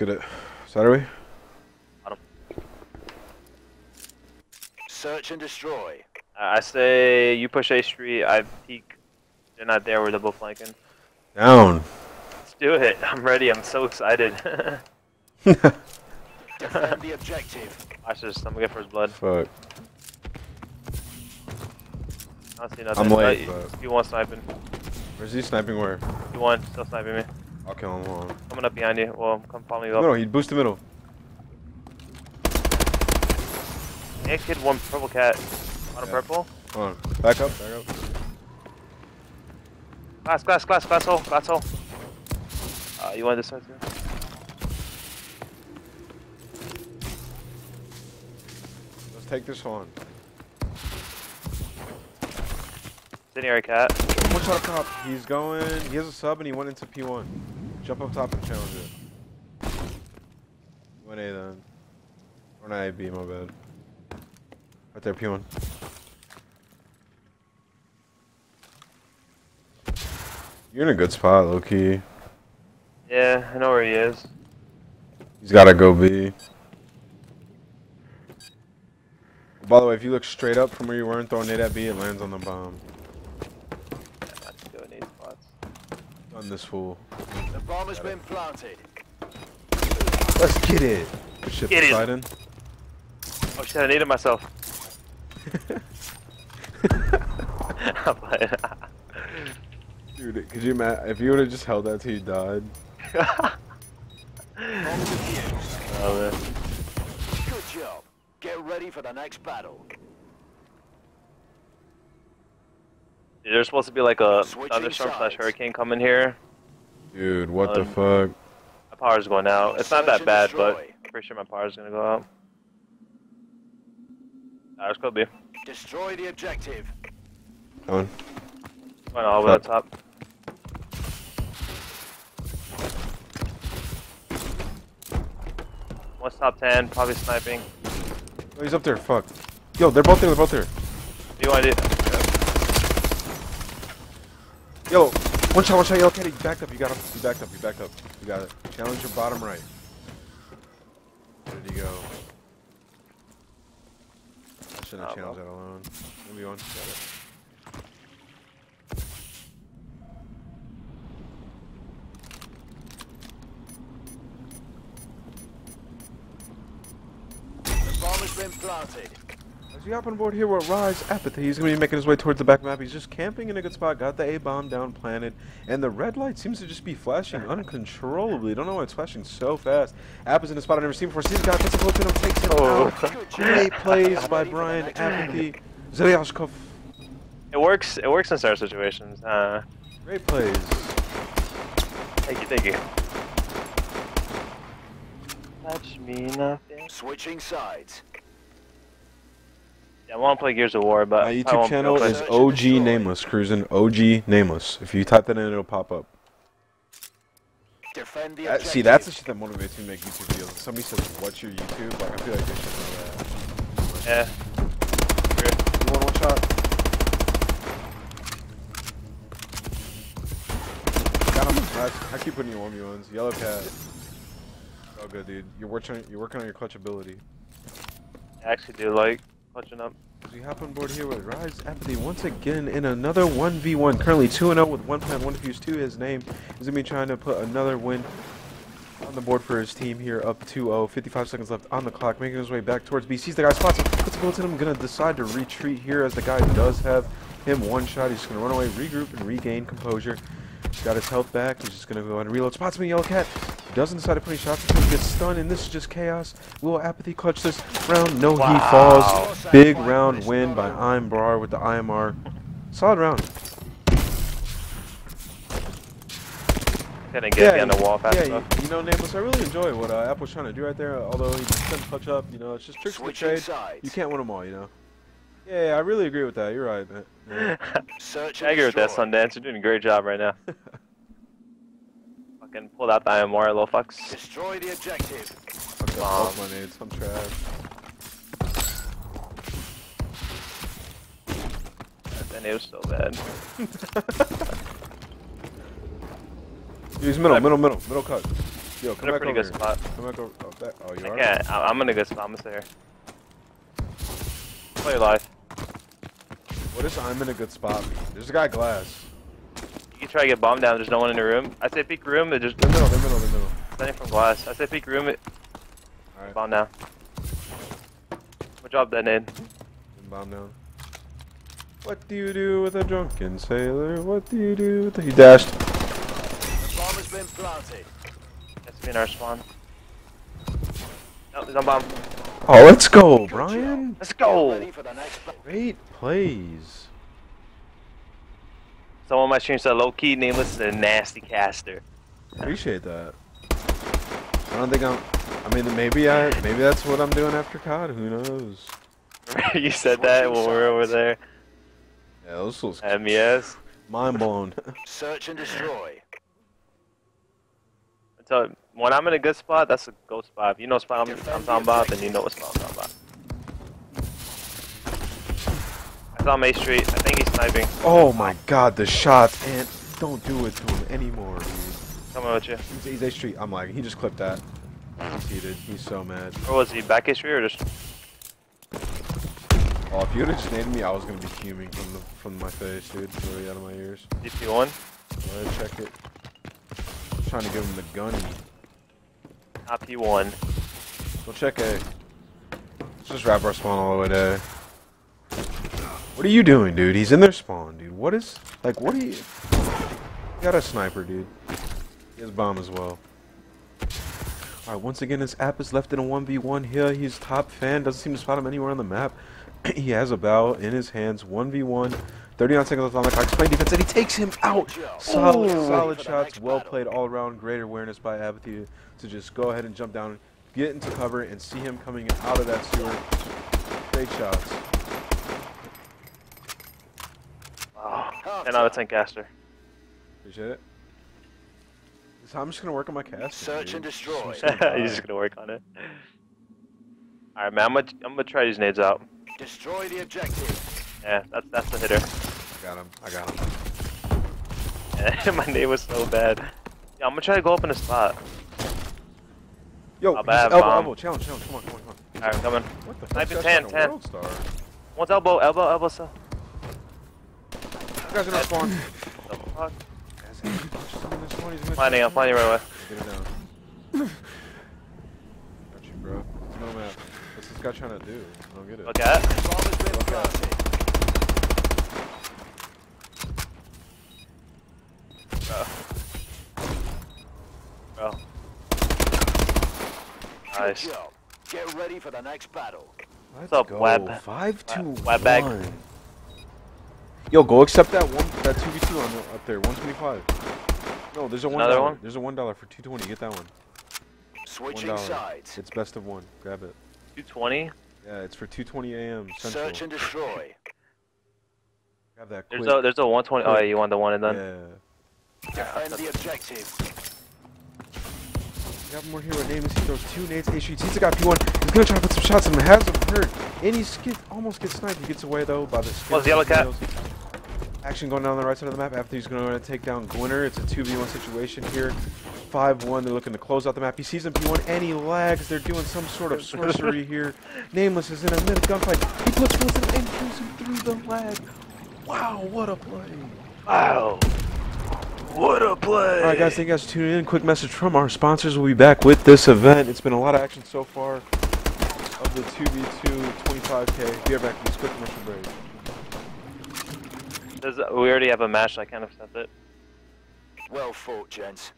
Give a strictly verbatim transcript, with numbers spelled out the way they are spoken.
get it. Saturday? Bottom. Search and destroy. Uh, I say you push A Street, I peek. They're not there, we're double flanking. Down. Let's do it. I'm ready, I'm so excited. Defend the objective. Watch this, I'm gonna get first blood. Fuck. I don't see nothing. I'm late, but... You want sniping. Where's he sniping where? You want, still sniping me. I'll kill him one. Coming up behind you. Well, come follow me up. No, no, he boost the middle. Yeah, kid, one purple cat. Out of yeah. Purple. Come on. Back up, back up. Glass, glass, glass, glass hole, glass hole. Uh, you want this one too? Let's take this one. Didn't hear a cat. One shot up top. He's going. He has a sub and he went into P one. Jump up top and challenge it. One A then. Or not A B, my bad. Right there, P one. You're in a good spot, low key. Yeah, I know where he is. He's gotta go B. By the way, if you look straight up from where you weren't throwing nade at B, it lands on the bomb. On this fool. The bomb has been planted. Let's get it. Good shit, Poseidon. Oh shit, I needed myself. Dude, could you imagine if you would have just held that till you died? Oh, man. Good job. Get ready for the next battle. There's supposed to be like a thunderstorm slash hurricane coming here. Dude, what um, the fuck? My power's going out. It's not that bad, but I'm pretty sure my power's gonna go out. Alright, let's go B. Destroy the objective. Come on. Going all the way up top. One's top ten, probably sniping. Oh, he's up there, fuck. Yo, they're both there, they're both there. What do you wanna do? Yo, one shot, one shot, yo, okay, you backed up, you got him, you backed up, you backed up, you got it. Challenge your bottom right. Where did he go? I shouldn't have oh, challenged well. that alone. Maybe one, got it. The bomb has been planted. As you hop on board here with Rise Apathy, he's going to be making his way towards the back map. He's just camping in a good spot, got the A-bomb down planted, and the red light seems to just be flashing uncontrollably. Don't know why it's flashing so fast. App is in a spot I've never seen before. Sees God gets a close to him, takes him oh. out. Great plays by Brian Apathy. Zeryashkov. It works, it works in certain situations. Uh, Great plays. Thank you, thank you. Touch me nothing. Switching sides. I want to play Gears of War, but my YouTube channel is O G Nameless, cruising O G Nameless. If you type that in, it'll pop up. Defend the that, see, that's the shit that motivates me to make YouTube videos. If somebody says, "What's your YouTube?" Like, I feel like they should know that. Yeah. You want one shot? Got him. I keep putting you one v ones. Yellow cat. Oh, good, dude. You're working. You're working on your clutch ability. I actually do like. Clutching up. As we hop on board here with Rise Apathy once again in another one v one. Currently two and oh with one plan, one defuse, two. His name is gonna be trying to put another win on the board for his team here, up two oh. fifty-five seconds left on the clock, making his way back towards B. Sees the guy, spots him, puts a bullet in him. Gonna decide to retreat here as the guy does have him one shot. He's just gonna run away, regroup, and regain composure. He's got his health back. He's just gonna go ahead and reload. Spots me, yellow cat. Doesn't decide to put any shots until he gets stunned, and this is just chaos. Will Apathy clutch this round? No, wow. He falls. Big round win by I M R with the I M R. Solid round. Didn't get yeah, the wall fast yeah, enough. You, you know, Nameless, I really enjoy what uh, Apple's trying to do right there, although he doesn't clutch up. You know, it's just tricks of the trade. Sides. You can't win them all, you know. Yeah, yeah, I really agree with that. You're right, man. Yeah. Search I agree with that, Sundance. You're doing a great job right now. And pulled out the I M R, little fucks. Destroy the objective. Fuck off my nades, I'm trash. That nade was so bad. He's middle, middle, middle, middle cut. Yo, come back over here. Come back over. Oh, that, oh you I are? Yeah, I'm gonna go spot. I'm gonna stay here. Play live. What is I'm in a good spot? There's a guy glass. You can try to get bombed down. There's no one in the room. I say peek room. It just. They're middle. They're middle. They're middle. Standing from glass. I say peek room. It. All right. Bomb down. Good job, that nade. Bomb down. What do you do with a drunken sailor? What do you do with a... He dashed. The bomb has been planted. That's me in our spawn. No, there's no bomb. Oh, let's go, Brian. Let's go. Great plays. Someone on my stream said low-key Nameless is a nasty caster. Appreciate that. I don't think I'm... I mean, maybe I... Maybe that's what I'm doing after C O D. Who knows? You said that when we were over there. Yeah, those was M E S. Mind blown. Search and destroy. So when I'm in a good spot, that's a go spot. If you know spot I'm, I'm talking about, then you know what spot I'm talking about. That's on Main Street. I think he's sniping. Oh my god, the shots, and don't do it to him anymore, dude. Come on with you. He's, he's A Street. I'm like, he just clipped that. He's heated. He's so mad. Or was he back A Street or just... Oh, if you would've just naded me, I was gonna be fuming from the, from my face, dude. Really out of my ears. D P one? I'm gonna check it. I'm trying to give him the gunny. I P one. We'll check A. Let's just wrap our spawn all the way to A. What are you doing, dude? He's in their spawn, dude. What is... Like, what are you... You got a sniper, dude. He has bomb as well. Alright, once again, his app is left in a one v one here. He's top fan. Doesn't seem to spot him anywhere on the map. He has a bow in his hands, one v one, thirty-nine seconds left on the clock, he's playing defense, and he takes him out! Solid, Ooh. solid shots, well played all around, great awareness by Apathy to just go ahead and jump down, get into cover, and see him coming out of that sewer. Great shots. Wow, ten out of ten caster. Appreciate it. So I'm just gonna work on my caster. Search and destroy. You're just gonna work on it. Alright man, I'm gonna, I'm gonna try these nades out. Destroy the objective. Yeah, that's that's the hitter. I got him. I got him. Yeah, my nade was so bad. Yeah, I'm gonna try to go up in a spot. Yo, elbow, elbow, challenge, challenge, come on, come on, come on. Alright, coming. What the fuck? Is tan, tan. One's elbow, elbow, elbow, so. You guys are not spawn. What the fuck? Finding, I'm finding right away. Get it down. Got you, bro. No map. What's this guy trying to do? I don't get it. Look at it. Look at it. Bro. Bro. Nice. Get ready for the next battle. Let's What's up, Web? five two one. Bag. Yo, go accept that one, that two v two on the, up there. one twenty-five. No, there's a one dollar. Another one? There's a one dollar for two twenty. Get that one. Switching sides. It's best of one. Grab it. two twenty? Yeah, it's for two twenty a m Central. Search and destroy. Grab that quick. There's a, there's a one twenty. Oh, yeah, you want the one and done? Yeah. Defend the objective. We have more here with Nameless. He throws two nades, eight shoots. He's got P one. He's gonna try to put some shots in him. Has him hurt. And he skip, almost gets sniped. He gets away, though, by the skip. What's the yellow cat? Action going down on the right side of the map. After he's gonna go and take down Gwinner. It's a two v one situation here. five one, they're looking to close out the map. He sees him P one and he lags. They're doing some sort of sorcery here. Nameless is in a minute gunfight. He puts Wilson and kills him through the lag. Wow, what a play. Wow. What a play. Alright guys, thank you guys for tuning in. Quick message from our sponsors. We'll be back with this event. It's been a lot of action so far of the two v two twenty-five K. Be right back from this quick commercial break. Does, we already have a match, I can't accept it. Well fought, gents.